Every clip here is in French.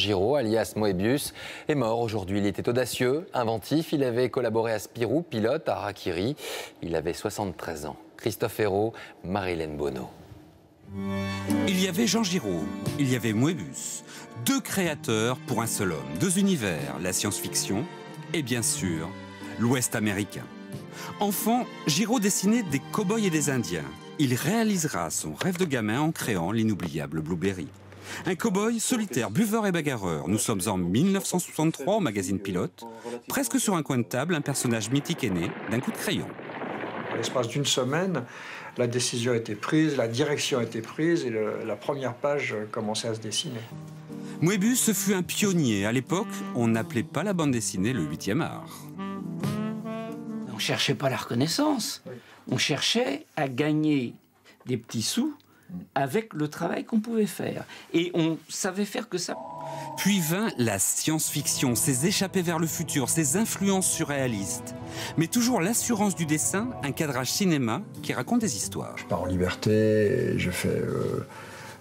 Giraud, alias Moebius, est mort aujourd'hui. Il était audacieux, inventif. Il avait collaboré à Spirou, Pilote, à Rakiri. Il avait 73 ans. Christophe Hérault, Marilène Bono. Il y avait Jean Giraud, il y avait Moebius. Deux créateurs pour un seul homme. Deux univers, la science-fiction et bien sûr l'Ouest américain. Enfant, Giraud dessinait des cow-boys et des Indiens. Il réalisera son rêve de gamin en créant l'inoubliable Blueberry. Un cow-boy solitaire, buveur et bagarreur. Nous sommes en 1963 au magazine Pilote. Presque sur un coin de table, un personnage mythique est né d'un coup de crayon. À l'espace d'une semaine, la décision a été prise, la direction a été prise et la première page commençait à se dessiner. Moebius fut un pionnier. À l'époque, on n'appelait pas la bande dessinée le 8e art. On ne cherchait pas la reconnaissance. On cherchait à gagner des petits sous avec le travail qu'on pouvait faire. Et on savait faire que ça. Puis vint la science-fiction, ses échappées vers le futur, ses influences surréalistes. Mais toujours l'assurance du dessin, un cadrage cinéma qui raconte des histoires. Je pars en liberté, je fais...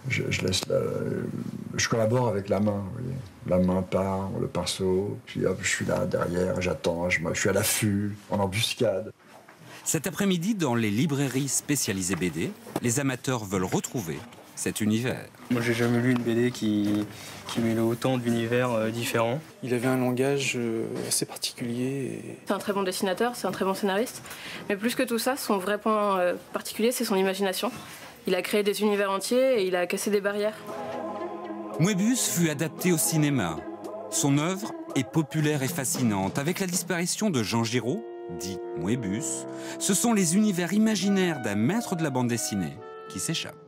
Je collabore avec la main, vous voyez. La main part, le pinceau, puis hop, je suis là, derrière, j'attends, je suis à l'affût, en embuscade. Cet après-midi, dans les librairies spécialisées BD, les amateurs veulent retrouver cet univers. Moi, j'ai jamais lu une BD qui mêle autant d'univers différents. Il avait un langage assez particulier. Et... c'est un très bon dessinateur, c'est un très bon scénariste. Mais plus que tout ça, son vrai point particulier, c'est son imagination. Il a créé des univers entiers et il a cassé des barrières. Moebius fut adapté au cinéma. Son œuvre est populaire et fascinante. Avec la disparition de Jean Giraud, dit Moebius, ce sont les univers imaginaires d'un maître de la bande dessinée qui s'échappent.